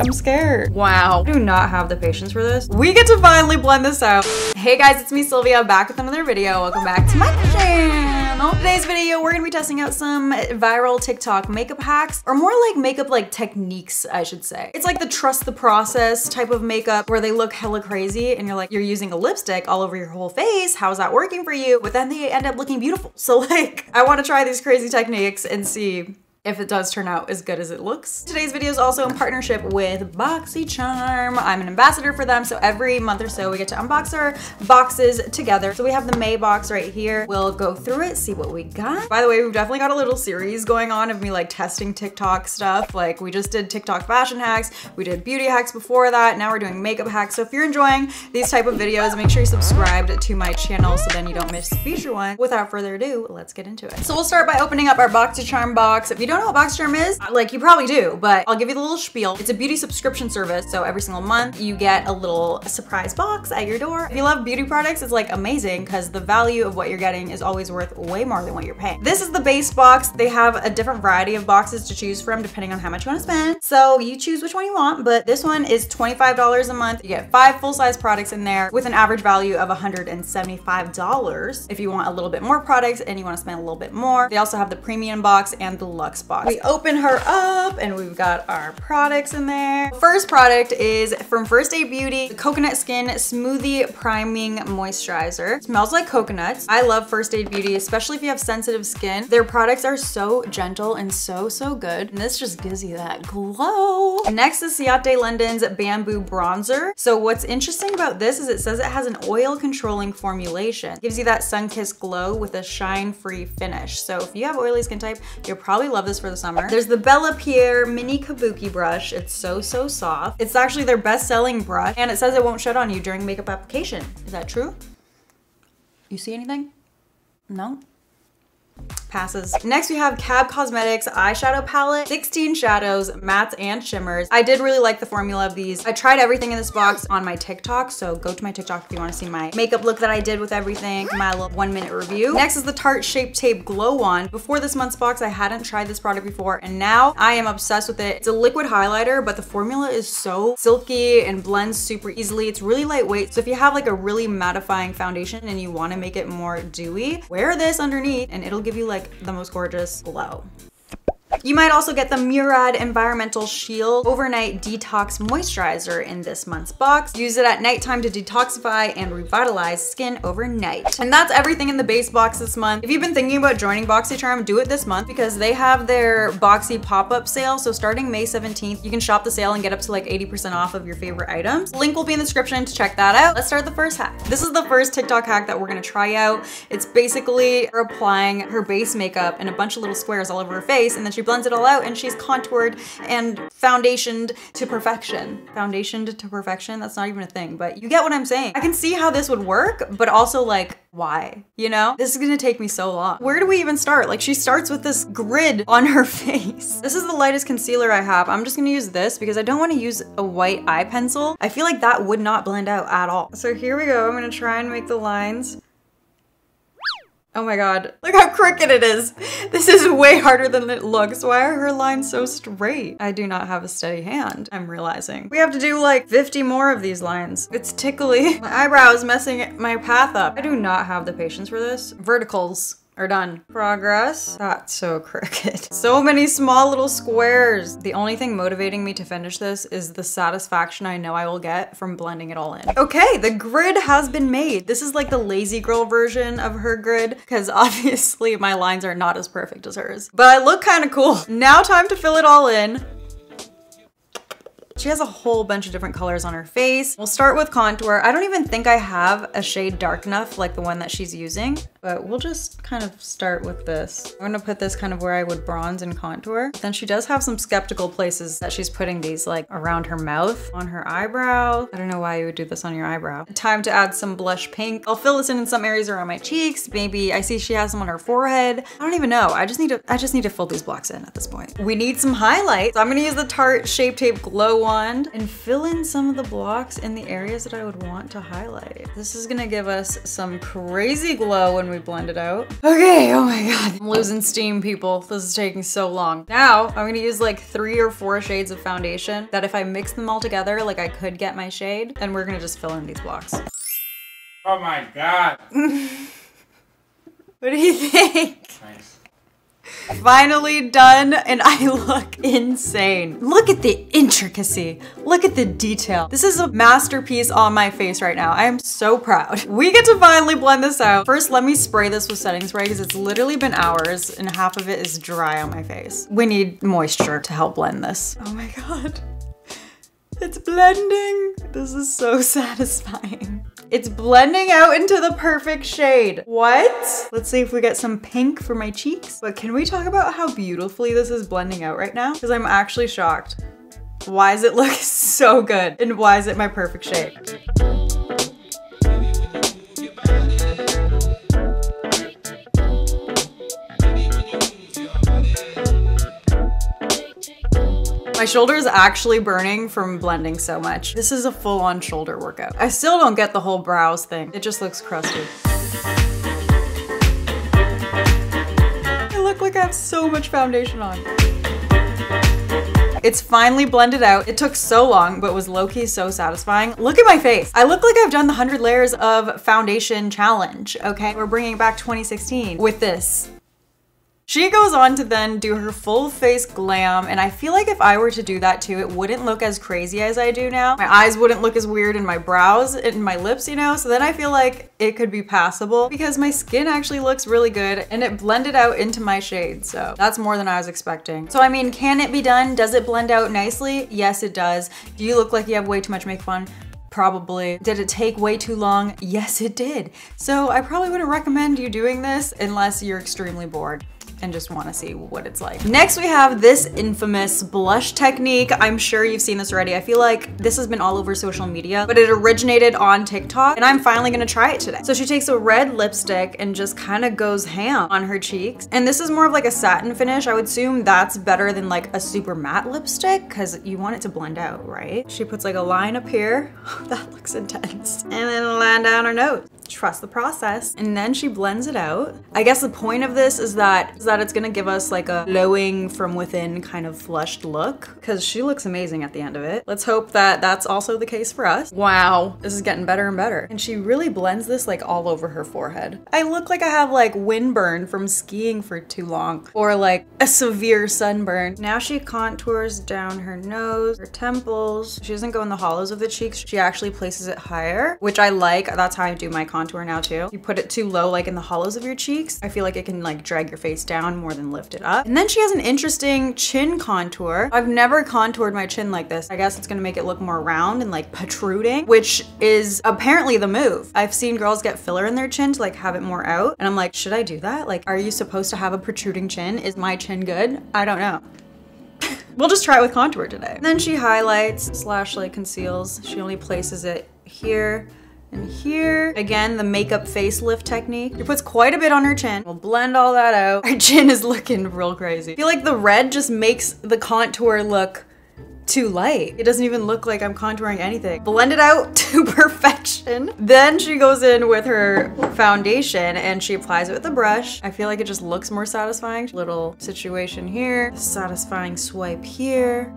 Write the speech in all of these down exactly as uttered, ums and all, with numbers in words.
I'm scared. Wow. I do not have the patience for this. We get to finally blend this out. Hey guys, it's me, Sylvia, back with another video. Welcome back to my channel. Today's video, we're gonna be testing out some viral TikTok makeup hacks, or more like makeup like techniques, I should say. It's like the trust the process type of makeup where they look hella crazy and you're like, you're using a lipstick all over your whole face. How's that working for you? But then they end up looking beautiful. So like, I wanna try these crazy techniques and see if it does turn out as good as it looks. Today's video is also in partnership with BoxyCharm. I'm an ambassador for them, so every month or so we get to unbox our boxes together. So we have the May box right here. We'll go through it, see what we got. By the way, we've definitely got a little series going on of me like testing TikTok stuff. Like we just did TikTok fashion hacks, we did beauty hacks before that, now we're doing makeup hacks. So if you're enjoying these type of videos, make sure you subscribe to my channel so then you don't miss future ones. Without further ado, let's get into it. So we'll start by opening up our BoxyCharm box. If you don't know what BoxyCharm is, like you probably do, but I'll give you the little spiel. It's a beauty subscription service, so every single month you get a little surprise box at your door. If you love beauty products, it's like amazing because the value of what you're getting is always worth way more than what you're paying. This is the base box. They have a different variety of boxes to choose from depending on how much you want to spend. So you choose which one you want, but this one is twenty-five dollars a month. You get five full-size products in there with an average value of one hundred seventy-five dollars. If you want a little bit more products and you want to spend a little bit more, they also have the premium box and the luxe box. We open her up and we've got our products in there. First product is from First Aid Beauty, the Coconut Skin Smoothie Priming Moisturizer. It smells like coconuts. I love First Aid Beauty, especially if you have sensitive skin. Their products are so gentle and so, so good. And this just gives you that glow. Next is Ciate London's Bamboo Bronzer. So what's interesting about this is it says it has an oil controlling formulation. It gives you that sun-kissed glow with a shine-free finish. So if you have oily skin type, you'll probably love this for the summer. There's the Bella Pierre Mini Kabuki Brush. It's so, so soft. It's actually their best-selling brush, and it says it won't shed on you during makeup application. Is that true? You see anything? No? Passes. Next we have Cab Cosmetics eyeshadow palette, sixteen shadows, mattes and shimmers. I did really like the formula of these. I tried everything in this box on my TikTok, so go to my TikTok if you want to see my makeup look that I did with everything, my little one minute review. Next is the Tarte Shape Tape Glow Wand. Before this month's box, I hadn't tried this product before, and now I am obsessed with it. It's a liquid highlighter, but the formula is so silky and blends super easily. It's really lightweight, so if you have like a really mattifying foundation and you want to make it more dewy, wear this underneath and it'll give you like the most gorgeous glow. You might also get the Murad Environmental Shield Overnight Detox Moisturizer in this month's box. Use it at nighttime to detoxify and revitalize skin overnight. And that's everything in the base box this month. If you've been thinking about joining BoxyCharm, do it this month because they have their Boxy pop-up sale. So starting May seventeenth, you can shop the sale and get up to like eighty percent off of your favorite items. Link will be in the description to check that out. Let's start the first hack. This is the first TikTok hack that we're gonna try out. It's basically her applying her base makeup and a bunch of little squares all over her face, and then she blends it all out and she's contoured and foundationed to perfection. Foundationed to perfection? That's not even a thing, but you get what I'm saying. I can see how this would work, but also like, why? You know? This is gonna take me so long. Where do we even start? Like she starts with this grid on her face. This is the lightest concealer I have. I'm just gonna use this because I don't wanna use a white eye pencil. I feel like that would not blend out at all. So here we go. I'm gonna try and make the lines. Oh my god, look how crooked it is. This is way harder than it looks. Why are her lines so straight? I do not have a steady hand, I'm realizing. We have to do like fifty more of these lines. It's tickly. My eyebrow is messing my path up. I do not have the patience for this. Verticals are done. Progress. That's so crooked. So many small little squares. The only thing motivating me to finish this is the satisfaction I know I will get from blending it all in. Okay, the grid has been made. This is like the lazy girl version of her grid because obviously my lines are not as perfect as hers, but I look kind of cool. Now time to fill it all in. She has a whole bunch of different colors on her face. We'll start with contour. I don't even think I have a shade dark enough like the one that she's using, but we'll just kind of start with this. I'm gonna put this kind of where I would bronze and contour. Then she does have some skeptical places that she's putting these, like around her mouth, on her eyebrow. I don't know why you would do this on your eyebrow. Time to add some blush pink. I'll fill this in in some areas around my cheeks. Maybe I see she has some on her forehead. I don't even know. I just need to, I just need to fill these blocks in at this point. We need some highlights. So I'm gonna use the Tarte Shape Tape Glow and fill in some of the blocks in the areas that I would want to highlight. This is gonna give us some crazy glow when we blend it out. Okay, oh my god. I'm losing steam, people. This is taking so long. Now, I'm gonna use like three or four shades of foundation that if I mix them all together, like I could get my shade, and we're gonna just fill in these blocks. Oh my god. What do you think? Nice. Finally done, and I look insane. Look at the intricacy. Look at the detail. This is a masterpiece on my face right now. I am so proud. We get to finally blend this out. First, let me spray this with setting spray because it's literally been hours and half of it is dry on my face. We need moisture to help blend this. Oh my god. It's blending. This is so satisfying. It's blending out into the perfect shade. What? Let's see if we get some pink for my cheeks. But can we talk about how beautifully this is blending out right now? Because I'm actually shocked. Why does it look so good? And why is it my perfect shade? My shoulder is actually burning from blending so much. This is a full-on shoulder workout. I still don't get the whole brows thing. It just looks crusty. I look like I have so much foundation on. It's finally blended out. It took so long, but was low-key so satisfying. Look at my face. I look like I've done the one hundred layers of foundation challenge, okay? We're bringing back twenty sixteen with this. She goes on to then do her full face glam, and I feel like if I were to do that too, it wouldn't look as crazy as I do now. My eyes wouldn't look as weird, and my brows and my lips, you know? So then I feel like it could be passable because my skin actually looks really good and it blended out into my shade, so that's more than I was expecting. So I mean, can it be done? Does it blend out nicely? Yes, it does. Do you look like you have way too much makeup on? Probably. Did it take way too long? Yes, it did. So I probably wouldn't recommend you doing this unless you're extremely bored and just wanna see what it's like. Next, we have this infamous blush technique. I'm sure you've seen this already. I feel like this has been all over social media, but it originated on TikTok, and I'm finally gonna try it today. So she takes a red lipstick and just kinda goes ham on her cheeks. And this is more of like a satin finish. I would assume that's better than like a super matte lipstick, cause you want it to blend out, right? She puts like a line up here. That looks intense. And then a line down her nose. Trust the process. And then she blends it out. I guess the point of this is that, is that it's gonna give us like a glowing from within kind of flushed look, because she looks amazing at the end of it. Let's hope that that's also the case for us. Wow, this is getting better and better. And she really blends this like all over her forehead. I look like I have like windburn from skiing for too long, or like a severe sunburn. Now she contours down her nose, her temples. She doesn't go in the hollows of the cheeks. She actually places it higher, which I like. That's how I do my contour. Contour now too. You put it too low, like in the hollows of your cheeks. I feel like it can like drag your face down more than lift it up. And then she has an interesting chin contour. I've never contoured my chin like this. I guess it's gonna make it look more round and like protruding, which is apparently the move. I've seen girls get filler in their chin to like have it more out. And I'm like, should I do that? Like, are you supposed to have a protruding chin? Is my chin good? I don't know. We'll just try it with contour today. And then she highlights slash like conceals. She only places it here. And here, again, the makeup facelift technique. She puts quite a bit on her chin. We'll blend all that out. Her chin is looking real crazy. I feel like the red just makes the contour look too light. It doesn't even look like I'm contouring anything. Blend it out to perfection. Then she goes in with her foundation and she applies it with a brush. I feel like it just looks more satisfying. Little situation here, satisfying swipe here.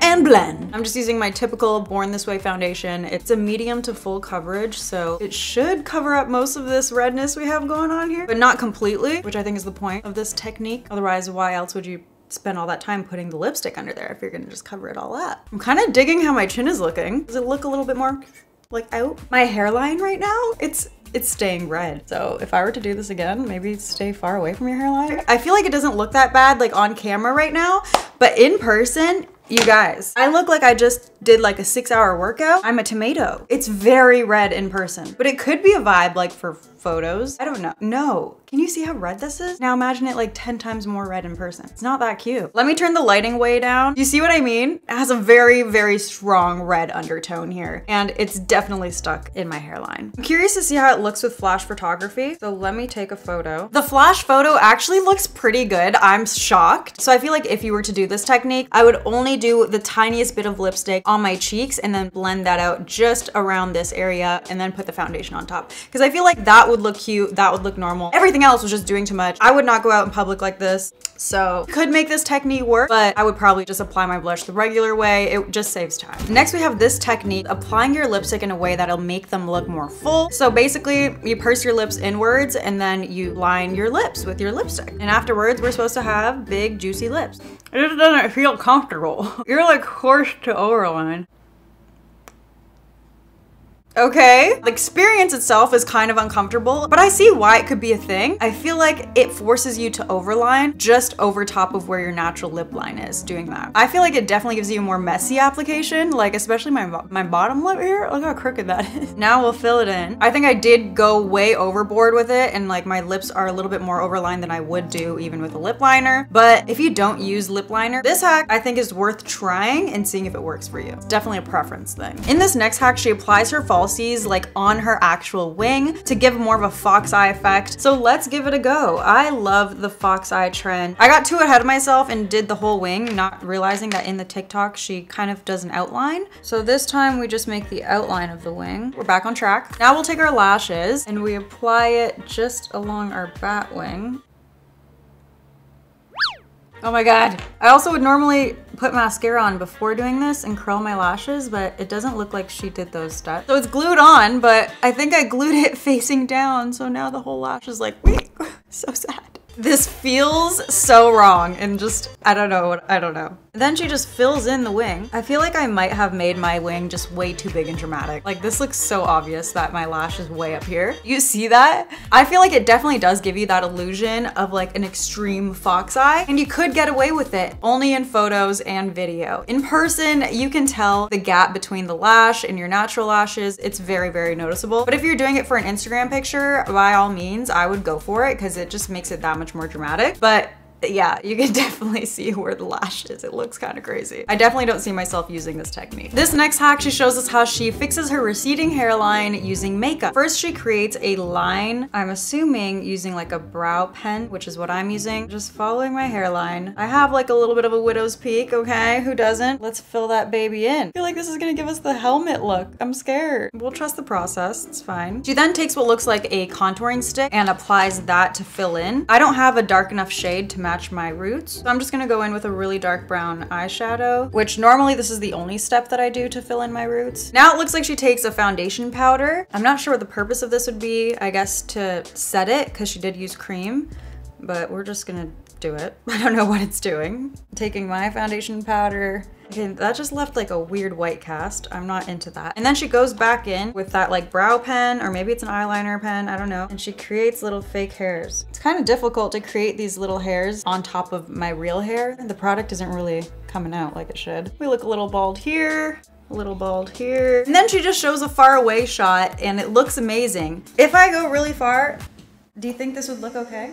And blend. I'm just using my typical Born This Way foundation. It's a medium to full coverage, so it should cover up most of this redness we have going on here, but not completely, which I think is the point of this technique. Otherwise, why else would you spend all that time putting the lipstick under there if you're gonna just cover it all up? I'm kind of digging how my chin is looking. Does it look a little bit more like out? My hairline right now, it's it's staying red. So if I were to do this again, maybe stay far away from your hairline. I feel like it doesn't look that bad like on camera right now, but in person, you guys, I look like I just did like a six hour workout. I'm a tomato. It's very red in person, but it could be a vibe like for photos. I don't know. No. Can you see how red this is? Now imagine it like ten times more red in person. It's not that cute. Let me turn the lighting way down. You see what I mean? It has a very, very strong red undertone here, and it's definitely stuck in my hairline. I'm curious to see how it looks with flash photography. So let me take a photo. The flash photo actually looks pretty good. I'm shocked. So I feel like if you were to do this technique, I would only do the tiniest bit of lipstick on my cheeks and then blend that out just around this area and then put the foundation on top. Because I feel like that that would look cute, that would look normal. Everything else was just doing too much. I would not go out in public like this. So could make this technique work, but I would probably just apply my blush the regular way. It just saves time. Next, we have this technique, applying your lipstick in a way that'll make them look more full. So basically you purse your lips inwards and then you line your lips with your lipstick. And afterwards, we're supposed to have big, juicy lips. It just doesn't feel comfortable. You're like forced to overline. Okay, the experience itself is kind of uncomfortable, but I see why it could be a thing. I feel like it forces you to overline just over top of where your natural lip line is doing that. I feel like it definitely gives you a more messy application, like especially my, my bottom lip here. Look how crooked that is. Now we'll fill it in. I think I did go way overboard with it, and like my lips are a little bit more overlined than I would do even with a lip liner. But if you don't use lip liner, this hack I think is worth trying and seeing if it works for you. It's definitely a preference thing. In this next hack, she applies her false like on her actual wing to give more of a fox eye effect. So let's give it a go. I love the fox eye trend. I got too ahead of myself and did the whole wing, not realizing that in the TikTok, she kind of does an outline. So this time we just make the outline of the wing. We're back on track. Now we'll take our lashes and we apply it just along our bat wing. Oh my God. I also would normally put mascara on before doing this and curl my lashes, but it doesn't look like she did those steps. So it's glued on, but I think I glued it facing down. So now the whole lash is like, so sad. This feels so wrong and just, I don't know what, I don't know. Then she just fills in the wing. I feel like I might have made my wing just way too big and dramatic. Like this looks so obvious that my lash is way up here. You see that? I feel like it definitely does give you that illusion of like an extreme fox eye, and you could get away with it only in photos and video. In person, you can tell the gap between the lash and your natural lashes. It's very, very noticeable. But if you're doing it for an Instagram picture, by all means, I would go for it because it just makes it that much more dramatic. But yeah, you can definitely see where the lash is. It looks kind of crazy. I definitely don't see myself using this technique. This next hack, she shows us how she fixes her receding hairline using makeup. First, she creates a line, I'm assuming using like a brow pen, which is what I'm using. Just following my hairline. I have like a little bit of a widow's peak, okay? Who doesn't? Let's fill that baby in. I feel like this is gonna give us the helmet look. I'm scared. We'll trust the process, it's fine. She then takes what looks like a contouring stick and applies that to fill in. I don't have a dark enough shade to match match my roots. So I'm just gonna go in with a really dark brown eyeshadow, which normally this is the only step that I do to fill in my roots. Now it looks like she takes a foundation powder. I'm not sure what the purpose of this would be, I guess to set it, because she did use cream, but we're just gonna do it. I don't know what it's doing. Taking my foundation powder. Okay, that just left like a weird white cast. I'm not into that. And then she goes back in with that like brow pen, or maybe it's an eyeliner pen, I don't know. And she creates little fake hairs. It's kind of difficult to create these little hairs on top of my real hair. The product isn't really coming out like it should. We look a little bald here. A little bald here. And then she just shows a far away shot and it looks amazing. If I go really far, do you think this would look okay?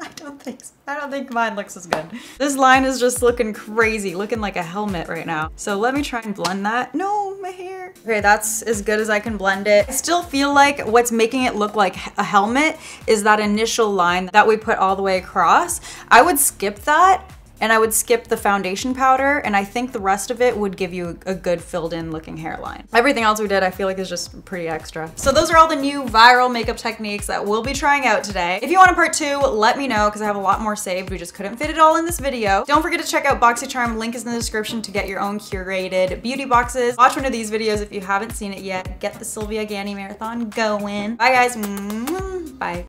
I don't think so. I don't think mine looks as good. This line is just looking crazy, looking like a helmet right now. So let me try and blend that. No, my hair. Okay, that's as good as I can blend it. I still feel like what's making it look like a helmet is that initial line that we put all the way across. I would skip that. And I would skip the foundation powder, and I think the rest of it would give you a good filled in looking hairline. Everything else we did I feel like is just pretty extra. So those are all the new viral makeup techniques that we'll be trying out today. If you want a part two, let me know because I have a lot more saved. We just couldn't fit it all in this video. Don't forget to check out BoxyCharm. Link is in the description to get your own curated beauty boxes. Watch one of these videos if you haven't seen it yet. Get the Sylvia Ganny Marathon going. Bye guys. Bye.